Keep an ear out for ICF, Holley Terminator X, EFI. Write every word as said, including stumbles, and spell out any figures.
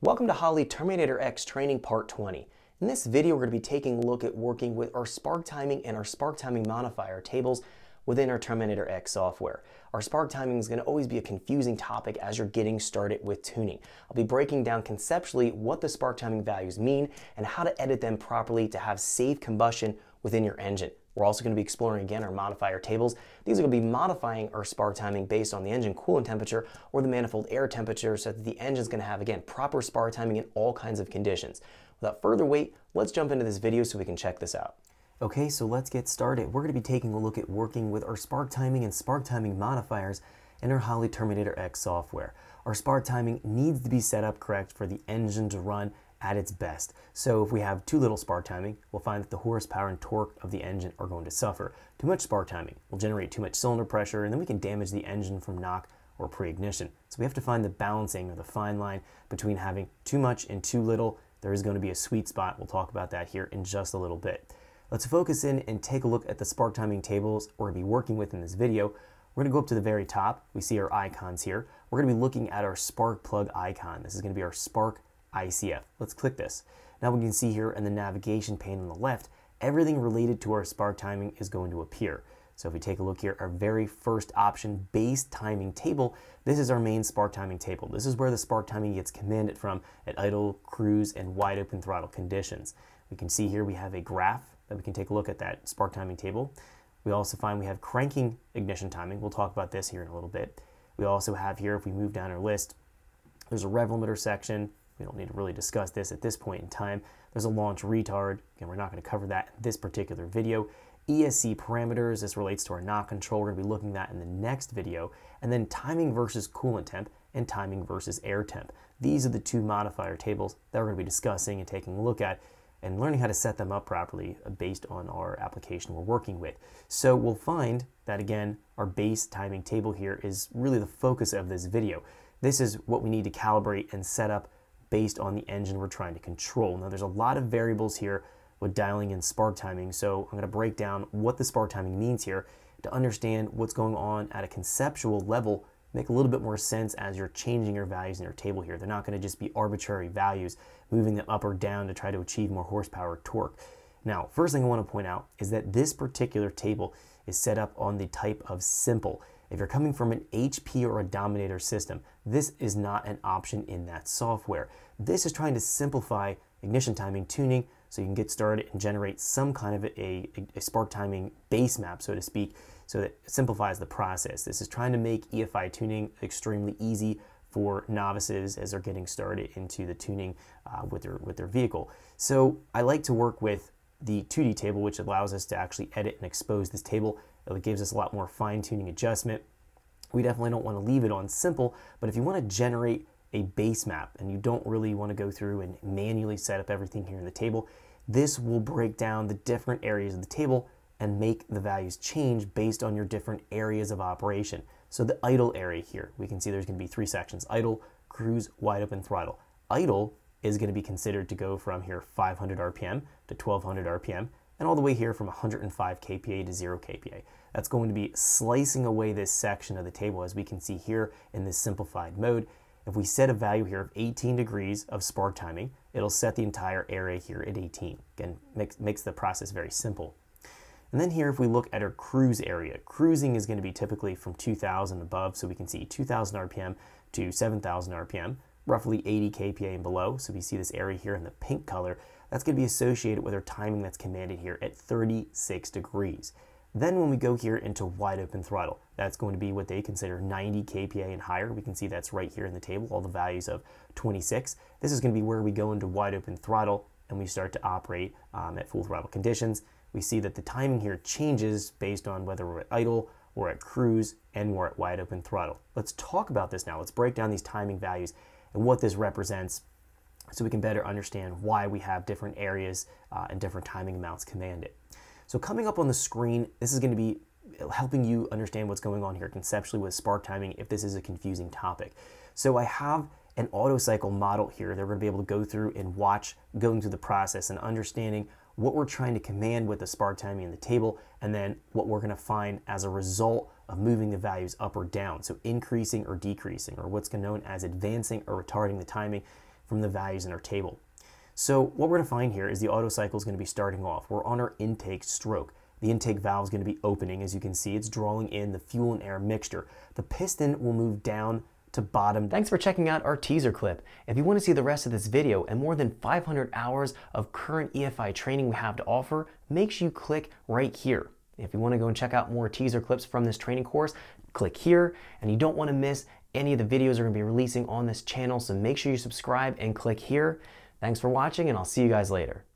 Welcome to Holley Terminator X Training Part twenty. In this video, we're going to be taking a look at working with our spark timing and our spark timing modifier tables within our Terminator X software. Our spark timing is going to always be a confusing topic as you're getting started with tuning. I'll be breaking down conceptually what the spark timing values mean and how to edit them properly to have safe combustion within your engine. We're also going to be exploring again our modifier tables. These are going to be modifying our spark timing based on the engine coolant temperature or the manifold air temperature so that the engine is going to have, again, proper spark timing in all kinds of conditions. Without further wait, let's jump into this video so we can check this out. Okay, so let's get started. We're going to be taking a look at working with our spark timing and spark timing modifiers in our Holley Terminator X software. Our spark timing needs to be set up correct for the engine to run at its best. So if we have too little spark timing, we'll find that the horsepower and torque of the engine are going to suffer. Too much spark timing will generate too much cylinder pressure, and then we can damage the engine from knock or pre-ignition. So we have to find the balancing or the fine line between having too much and too little. There is going to be a sweet spot. We'll talk about that here in just a little bit. Let's focus in and take a look at the spark timing tables we're going to be working with in this video. We're going to go up to the very top. We see our icons here. We're going to be looking at our spark plug icon. This is going to be our spark I C F. Let's click this. Now we can see here in the navigation pane on the left, everything related to our spark timing is going to appear. So if we take a look here, our very first option, base timing table, this is our main spark timing table. This is where the spark timing gets commanded from at idle, cruise, and wide open throttle conditions. We can see here we have a graph that we can take a look at that spark timing table. We also find we have cranking ignition timing. We'll talk about this here in a little bit. We also have here, if we move down our list, there's a rev limiter section. We don't need to really discuss this at this point in time. There's a launch retard, and we're not going to cover that in this particular video. E S C parameters, this relates to our knock control. We're going to be looking at that in the next video. And then timing versus coolant temp and timing versus air temp. These are the two modifier tables that we're going to be discussing and taking a look at and learning how to set them up properly based on our application we're working with. So we'll find that, again, our base timing table here is really the focus of this video. This is what we need to calibrate and set up based on the engine we're trying to control. Now there's a lot of variables here with dialing in spark timing, so I'm going to break down what the spark timing means here to understand what's going on at a conceptual level, make a little bit more sense as you're changing your values in your table here. They're not going to just be arbitrary values, moving them up or down to try to achieve more horsepower or torque. Now, first thing I want to point out is that this particular table is set up on the type of simple. If you're coming from an H P or a Dominator system, this is not an option in that software. This is trying to simplify ignition timing tuning so you can get started and generate some kind of a, a spark timing base map, so to speak, so that it simplifies the process. This is trying to make E F I tuning extremely easy for novices as they're getting started into the tuning uh, with, their, with their vehicle. So I like to work with the two D table, which allows us to actually edit and expose this table. It gives us a lot more fine-tuning adjustment. We definitely don't want to leave it on simple, but if you want to generate a base map and you don't really want to go through and manually set up everything here in the table, this will break down the different areas of the table and make the values change based on your different areas of operation. So the idle area here, we can see there's going to be three sections: idle, cruise, wide open throttle. Idle is going to be considered to go from here five hundred R P M to twelve hundred R P M, and all the way here from one hundred five K P A to zero K P A. That's going to be slicing away this section of the table, as we can see here in this simplified mode. If we set a value here of eighteen degrees of spark timing, it'll set the entire area here at eighteen. Again, makes, makes the process very simple. And then here, if we look at our cruise area, cruising is going to be typically from two thousand above, so we can see two thousand R P M to seven thousand R P M, roughly eighty K P A and below. So we see this area here in the pink color. That's going to be associated with our timing that's commanded here at thirty-six degrees. Then when we go here into wide open throttle, that's going to be what they consider ninety K P A and higher. We can see that's right here in the table, all the values of twenty-six. This is going to be where we go into wide open throttle and we start to operate um, at full throttle conditions. We see that the timing here changes based on whether we're at idle, we're at cruise, and we're at wide open throttle. Let's talk about this now. Let's break down these timing values and what this represents, so we can better understand why we have different areas uh, and different timing amounts commanded. So coming up on the screen, this is going to be helping you understand what's going on here conceptually with spark timing if this is a confusing topic. So I have an auto cycle model here that we're going to be able to go through and watch going through the process and understanding what we're trying to command with the spark timing in the table, and then what we're going to find as a result of moving the values up or down. So increasing or decreasing, or what's known as advancing or retarding the timing. from the values in our table. So what we're going to find here is the auto cycle is going to be starting off. We're on our intake stroke. The intake valve is going to be opening. As you can see, it's drawing in the fuel and air mixture. The piston will move down to bottom. Thanks for checking out our teaser clip. If you want to see the rest of this video and more than five hundred hours of current E F I training we have to offer, make sure you click right here. If you want to go and check out more teaser clips from this training course, click here. And you don't want to miss any of the videos we're going to be releasing on this channel, so make sure you subscribe and click here. Thanks for watching, and I'll see you guys later.